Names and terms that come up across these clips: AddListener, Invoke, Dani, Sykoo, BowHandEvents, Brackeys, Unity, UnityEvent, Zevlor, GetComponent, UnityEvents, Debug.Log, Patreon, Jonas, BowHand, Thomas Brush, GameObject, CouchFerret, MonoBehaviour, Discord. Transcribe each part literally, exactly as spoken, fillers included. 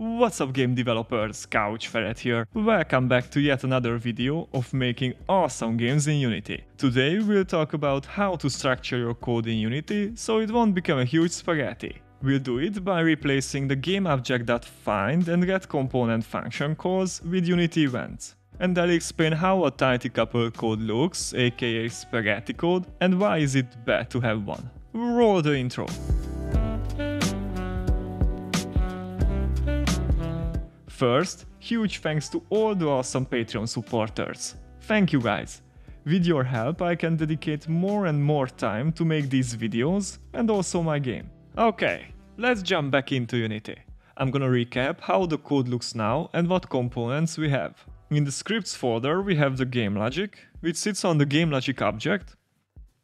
What's up, game developers? CouchFerret here. Welcome back to yet another video of making awesome games in Unity. Today we'll talk about how to structure your code in Unity so it won't become a huge spaghetti. We'll do it by replacing the GameObject.Find and GetComponent function calls with UnityEvents. And I'll explain how a tidy couple code looks, aka spaghetti code, and why is it bad to have one. Roll the intro. First, huge thanks to all the awesome Patreon supporters. Thank you guys! With your help I can dedicate more and more time to make these videos and also my game. Okay, let's jump back into Unity. I'm gonna recap how the code looks now and what components we have. In the scripts folder we have the game logic, which sits on the game logic object,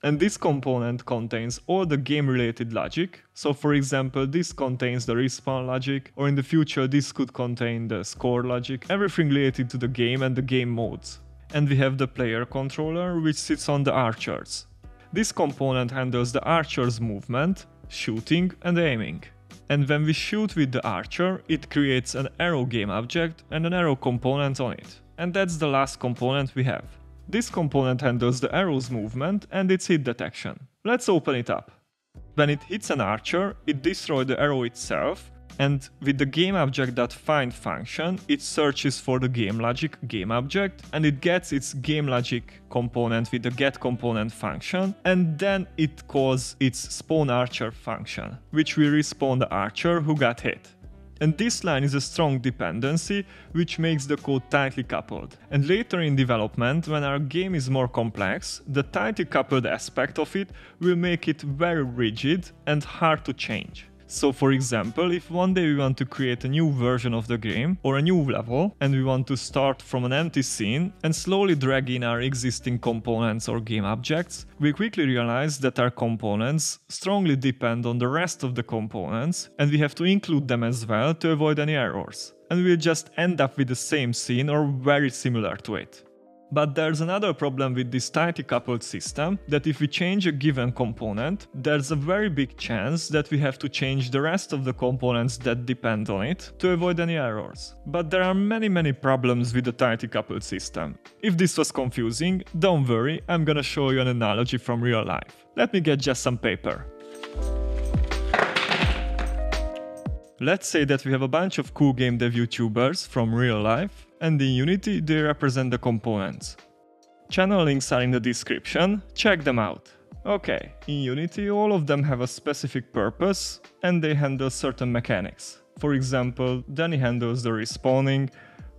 and this component contains all the game-related logic, so for example this contains the respawn logic, or in the future this could contain the score logic, everything related to the game and the game modes. And we have the player controller, which sits on the archers. This component handles the archer's movement, shooting and aiming. And when we shoot with the archer, it creates an arrow game object and an arrow component on it. And that's the last component we have. This component handles the arrow's movement and its hit detection. Let's open it up. When it hits an archer, it destroys the arrow itself, and with the GameObject.Find function, it searches for the GameLogic GameObject, and it gets its GameLogic component with the GetComponent function, and then it calls its SpawnArcher function, which will respawn the archer who got hit. And this line is a strong dependency, which makes the code tightly coupled. And later in development, when our game is more complex, the tightly coupled aspect of it will make it very rigid and hard to change. So for example, if one day we want to create a new version of the game or a new level, and we want to start from an empty scene and slowly drag in our existing components or game objects, we quickly realize that our components strongly depend on the rest of the components, and we have to include them as well to avoid any errors. And we'll just end up with the same scene or very similar to it. But there's another problem with this tightly coupled system, that if we change a given component, there's a very big chance that we have to change the rest of the components that depend on it to avoid any errors. But there are many many problems with the tightly coupled system. If this was confusing, don't worry, I'm gonna show you an analogy from real life. Let me get just some paper. Let's say that we have a bunch of cool game dev YouTubers from real life, and in Unity they represent the components. Channel links are in the description, check them out. Okay, in Unity all of them have a specific purpose and they handle certain mechanics. For example, Dani handles the respawning,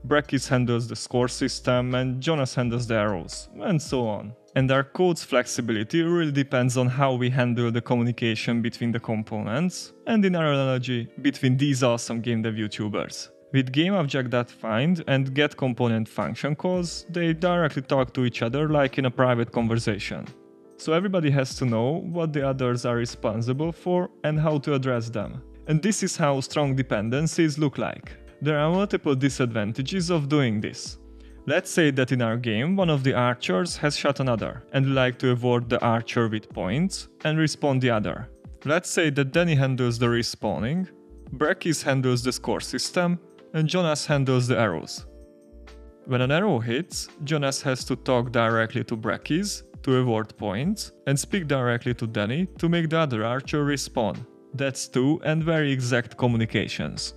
Brackeys handles the score system, and Jonas handles the arrows, and so on. And our code's flexibility really depends on how we handle the communication between the components, and in our analogy, between these awesome game dev YouTubers. With GameObject.Find and GetComponent function calls, they directly talk to each other like in a private conversation. So everybody has to know what the others are responsible for and how to address them. And this is how strong dependencies look like. There are multiple disadvantages of doing this. Let's say that in our game one of the archers has shot another, and we like to avoid the archer with points and respawn the other. Let's say that Dani handles the respawning, Brackeys handles the score system, and Jonas handles the arrows. When an arrow hits, Jonas has to talk directly to Brackeys to avoid points, and speak directly to Dani to make the other archer respawn. That's two and very exact communications.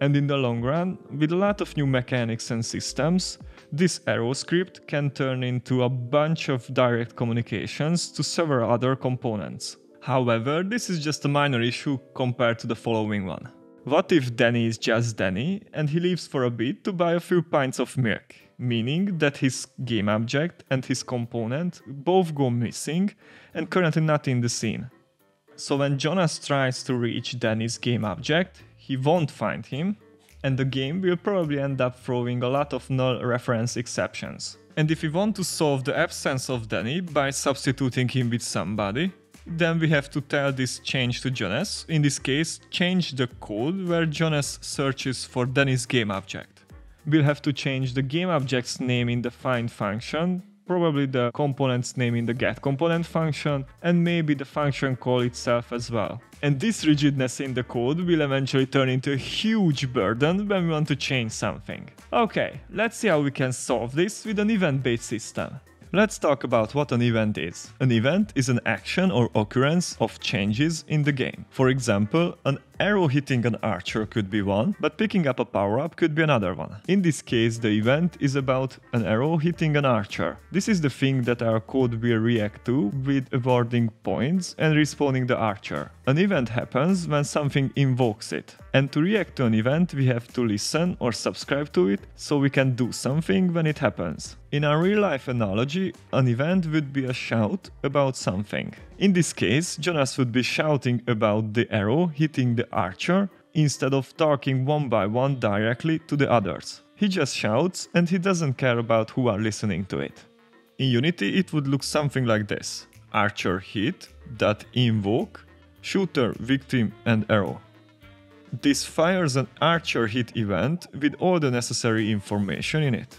And in the long run, with a lot of new mechanics and systems, this arrow script can turn into a bunch of direct communications to several other components. However, this is just a minor issue compared to the following one. What if Dani is just Dani and he leaves for a bit to buy a few pints of milk, meaning that his game object and his component both go missing and currently not in the scene. So when Jonas tries to reach Dani's game object, he won't find him, and the game will probably end up throwing a lot of null reference exceptions. And if we want to solve the absence of Dani by substituting him with somebody, then we have to tell this change to Jonas, in this case change the code where Jonas searches for Dani's game object. We'll have to change the game object's name in the find function probably the component's name in the getComponent function, and maybe the function call itself as well. And this rigidness in the code will eventually turn into a huge burden when we want to change something. Okay, let's see how we can solve this with an event-based system. Let's talk about what an event is. An event is an action or occurrence of changes in the game. For example, an arrow hitting an archer could be one, but picking up a power-up could be another one. In this case, the event is about an arrow hitting an archer. This is the thing that our code will react to with awarding points and respawning the archer. An event happens when something invokes it. And to react to an event, we have to listen or subscribe to it, so we can do something when it happens. In our real-life analogy, an event would be a shout about something. In this case, Jonas would be shouting about the arrow hitting the archer instead of talking one by one directly to the others. He just shouts and he doesn't care about who are listening to it. In Unity, it would look something like this. Archer hit, dot invoke, shooter, victim and arrow. This fires an archer hit event with all the necessary information in it.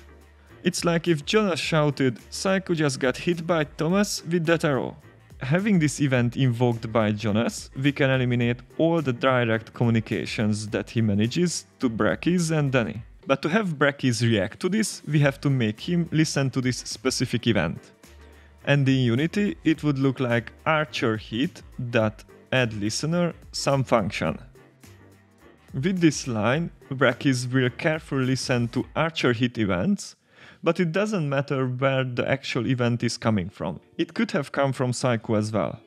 It's like if Jonas shouted, Sykoo just got hit by Thomas with that arrow. Having this event invoked by Jonas, we can eliminate all the direct communications that he manages to Brackeys and Dani. But to have Brackeys react to this, we have to make him listen to this specific event. And in Unity, it would look like archer hit.addListener some function. With this line, Brackeys will carefully listen to archer hit events, but it doesn't matter where the actual event is coming from. It could have come from Sykoo as well.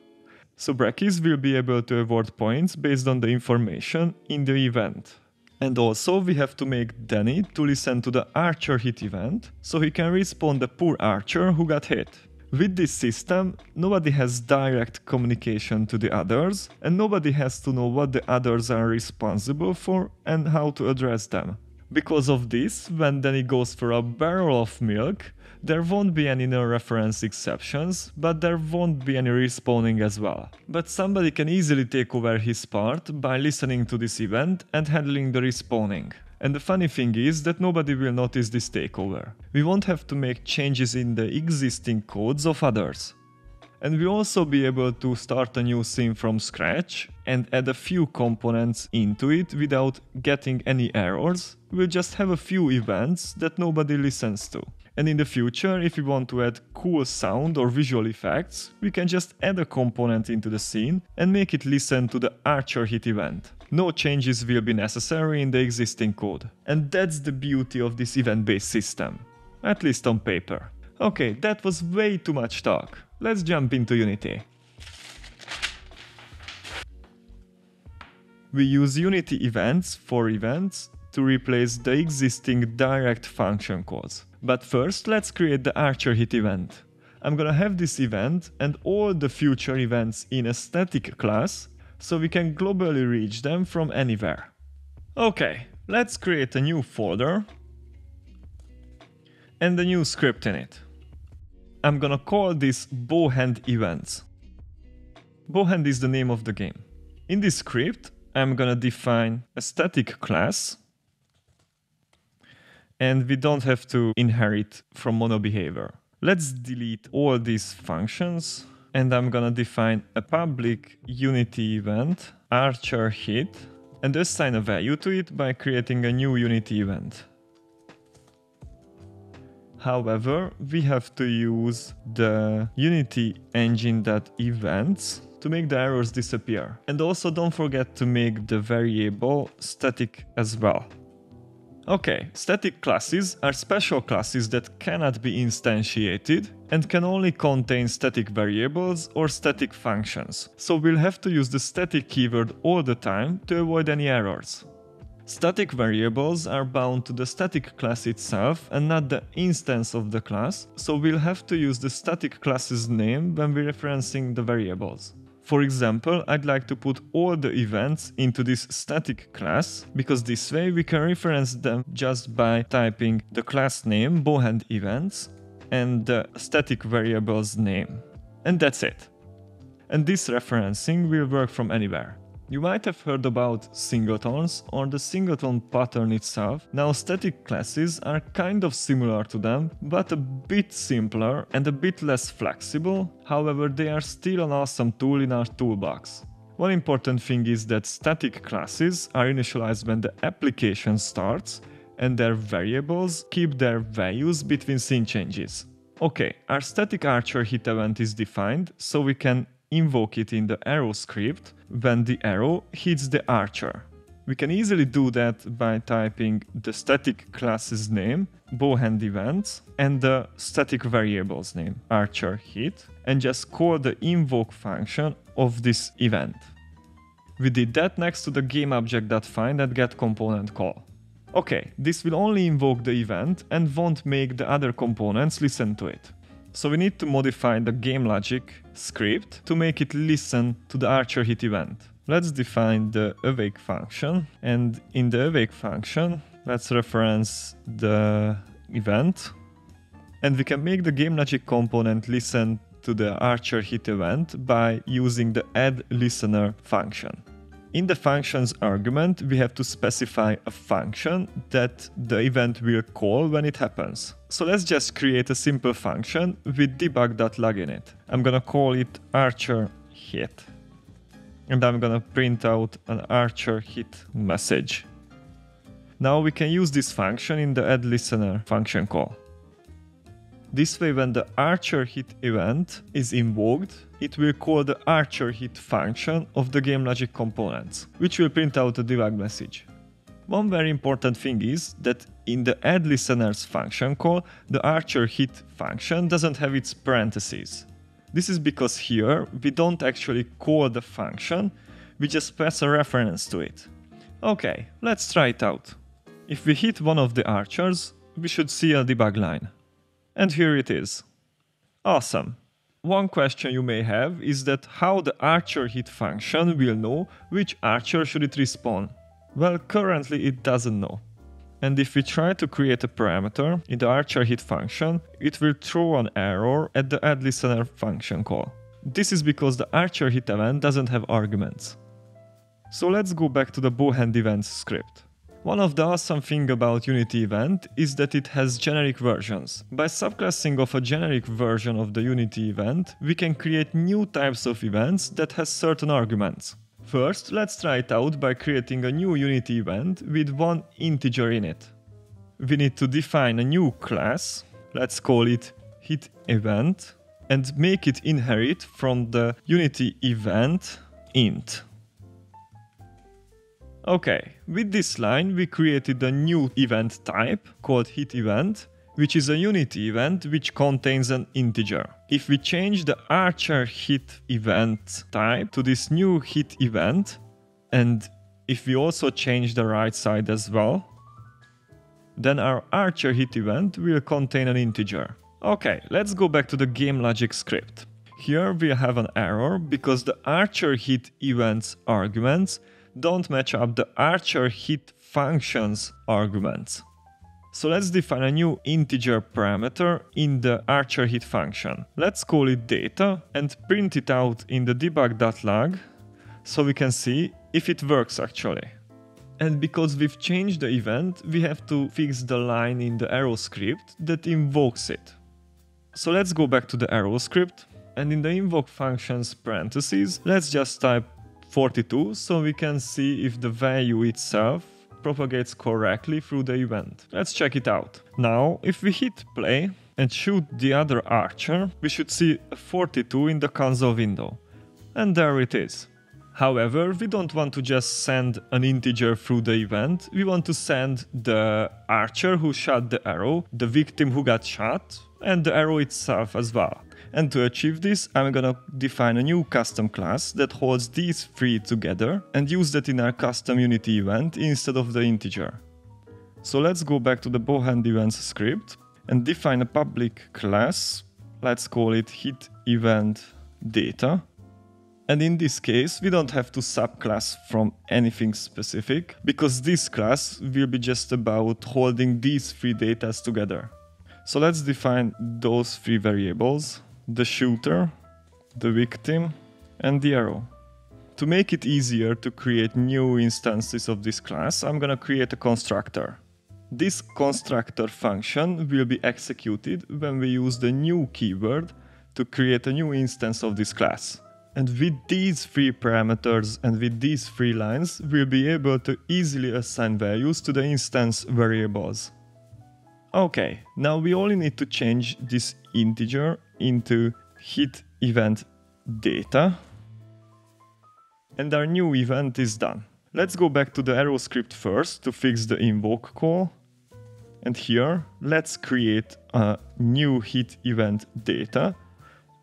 So Brackeys will be able to award points based on the information in the event. And also we have to make Dani to listen to the archer hit event, so he can respawn the poor archer who got hit. With this system, nobody has direct communication to the others, and nobody has to know what the others are responsible for and how to address them. Because of this, when Dani goes for a barrel of milk, there won't be any no reference exceptions, but there won't be any respawning as well. But somebody can easily take over his part by listening to this event and handling the respawning. And the funny thing is that nobody will notice this takeover. We won't have to make changes in the existing codes of others. And we'll also be able to start a new scene from scratch and add a few components into it without getting any errors. We'll just have a few events that nobody listens to. And in the future, if we want to add cool sound or visual effects, we can just add a component into the scene and make it listen to the archer hit event. No changes will be necessary in the existing code. And that's the beauty of this event-based system. At least on paper. Okay, that was way too much talk. Let's jump into Unity. We use Unity events for events to replace the existing direct function calls. But first, let's create the archer hit event. I'm gonna have this event and all the future events in a static class, so we can globally reach them from anywhere. Okay, let's create a new folder and a new script in it. I'm gonna call this BowHandEvents. BowHand is the name of the game. In this script, I'm gonna define a static class, and we don't have to inherit from MonoBehaviour. Let's delete all these functions, and I'm gonna define a public Unity event, archer hit, and assign a value to it by creating a new Unity event. However, we have to use the Unity engine.events to make the errors disappear. And also don't forget to make the variable static as well. Okay, static classes are special classes that cannot be instantiated and can only contain static variables or static functions. So we'll have to use the static keyword all the time to avoid any errors. Static variables are bound to the static class itself and not the instance of the class, so we'll have to use the static class's name when we're referencing the variables. For example, I'd like to put all the events into this static class, because this way we can reference them just by typing the class name BowHandEvents and the static variable's name. And that's it. And this referencing will work from anywhere. You might have heard about singletons or the singleton pattern itself. Now static classes are kind of similar to them, but a bit simpler and a bit less flexible, however they are still an awesome tool in our toolbox. One important thing is that static classes are initialized when the application starts and their variables keep their values between scene changes. Okay, our static archer hit event is defined, so we can invoke it in the arrow script when the arrow hits the archer. We can easily do that by typing the static class's name, BowHandEvents, and the static variable's name, archer hit, and just call the invoke function of this event. We did that next to the GameObject.Find and GetComponent call. Okay, this will only invoke the event and won't make the other components listen to it. So we need to modify the GameLogic script to make it listen to the archer hit event. Let's define the awake function, and in the awake function, let's reference the event. And we can make the GameLogic component listen to the archer hit event by using the AddListener function. In the function's argument, we have to specify a function that the event will call when it happens. So let's just create a simple function with Debug.Log in it. I'm gonna call it archer hit. And I'm gonna print out an archer hit message. Now we can use this function in the AddListener function call. This way, when the archer hit event is invoked, it will call the archer hit function of the GameLogic components, which will print out a debug message. One very important thing is that in the AddListener's function call, the archer hit function doesn't have its parentheses. This is because here we don't actually call the function, we just pass a reference to it. Okay, let's try it out. If we hit one of the archers, we should see a debug line. And here it is. Awesome. One question you may have is that how the archer hit function will know which archer should it respawn. Well, currently it doesn't know. And if we try to create a parameter in the archer hit function, it will throw an error at the AddListener function call. This is because the archer hit event doesn't have arguments. So let's go back to the BowHandEvents script. One of the awesome things about UnityEvent is that it has generic versions. By subclassing of a generic version of the UnityEvent, we can create new types of events that has certain arguments. First, let's try it out by creating a new UnityEvent with one integer in it. We need to define a new class, let's call it hitEvent, and make it inherit from the UnityEvent int. Okay, with this line we created a new event type called hitEvent, which is a Unity event which contains an integer. If we change the archer hit event type to this new hit event, and if we also change the right side as well, then our archer hit event will contain an integer. Okay, let's go back to the GameLogic script. Here we have an error because the archer hit event's arguments don't match up the archer hit function's arguments. So let's define a new integer parameter in the archer hit function. Let's call it data and print it out in the debug.log so we can see if it works actually. And because we've changed the event, we have to fix the line in the arrow script that invokes it. So let's go back to the arrow script, and in the invoke function's parentheses, let's just type forty-two, so we can see if the value itself propagates correctly through the event. Let's check it out. Now, if we hit play and shoot the other archer, we should see a forty-two in the console window. And there it is. However, we don't want to just send an integer through the event. We want to send the archer who shot the arrow, the victim who got shot, and the arrow itself as well. And to achieve this, I'm gonna define a new custom class that holds these three together and use that in our custom Unity event instead of the integer. So let's go back to the BowHandEvents script and define a public class. Let's call it hitEventData. And in this case, we don't have to subclass from anything specific because this class will be just about holding these three datas together. So let's define those three variables: the shooter, the victim, and the arrow. To make it easier to create new instances of this class, I'm gonna create a constructor. This constructor function will be executed when we use the new keyword to create a new instance of this class. And with these three parameters and with these three lines, we'll be able to easily assign values to the instance variables. Okay, now we only need to change this integer into hit event data. And our new event is done. Let's go back to the arrow script first to fix the invoke call. And here, let's create a new hit event data.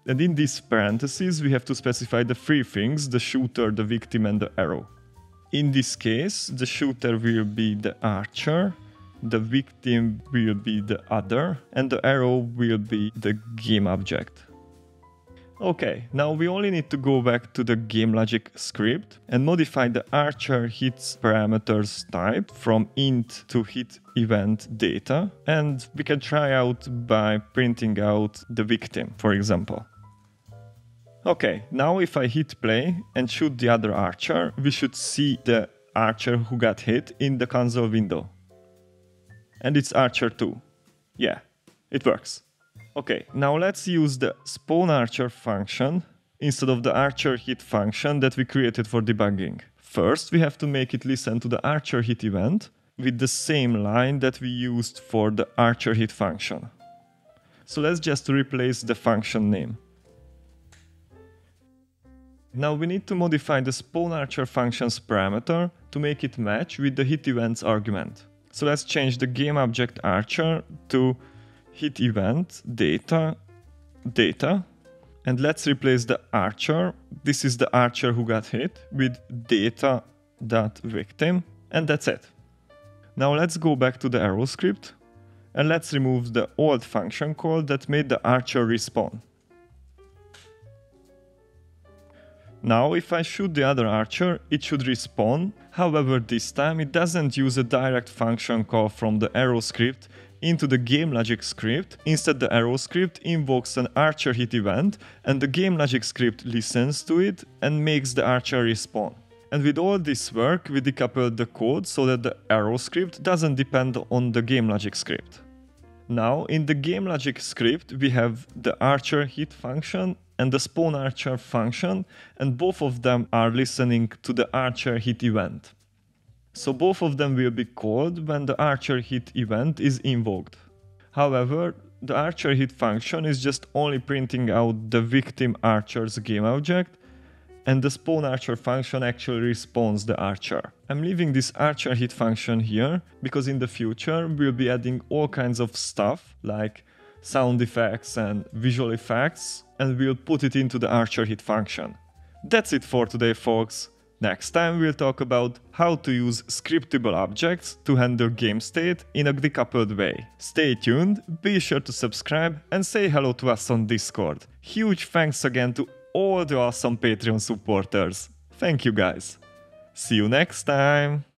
And in these parentheses, we have to specify the three things, the shooter, the victim, and the arrow. In this case, the shooter will be the archer, the victim will be the other, and the arrow will be the game object. Okay, now we only need to go back to the GameLogic script and modify the archer hits parameters type from int to hit event data, and we can try out by printing out the victim, for example. Okay, now if I hit play and shoot the other archer, we should see the archer who got hit in the console window. And it's archer two. Yeah, it works. Okay, now let's use the spawn archer function instead of the archer hit function that we created for debugging. First, we have to make it listen to the archer hit event with the same line that we used for the archer hit function. So let's just replace the function name. Now we need to modify the spawn archer function's parameter to make it match with the hit event's argument. So let's change the game object archer to hit event data data and let's replace the archer, this is the archer who got hit, with data dot victim, and that's it. Now let's go back to the arrow script and let's remove the old function call that made the archer respawn. Now if I shoot the other archer, it should respawn. However, this time it doesn't use a direct function call from the arrow script into the GameLogic script. Instead, the arrow script invokes an archer hit event and the GameLogic script listens to it and makes the archer respawn. And with all this work, we decoupled the code so that the arrow script doesn't depend on the GameLogic script. Now, in the GameLogic script, we have the archer hit function and the spawn archer function, and both of them are listening to the archer hit event. So both of them will be called when the archer hit event is invoked. However, the archer hit function is just only printing out the victim archer's game object, and the spawn archer function actually respawns the archer. I'm leaving this archer hit function here because in the future we'll be adding all kinds of stuff like sound effects and visual effects, and we'll put it into the archer hit function. That's it for today, folks. Next time we'll talk about how to use scriptable objects to handle game state in a decoupled way. Stay tuned, be sure to subscribe and say hello to us on Discord. Huge thanks again to all the awesome Patreon supporters. Thank you guys. See you next time.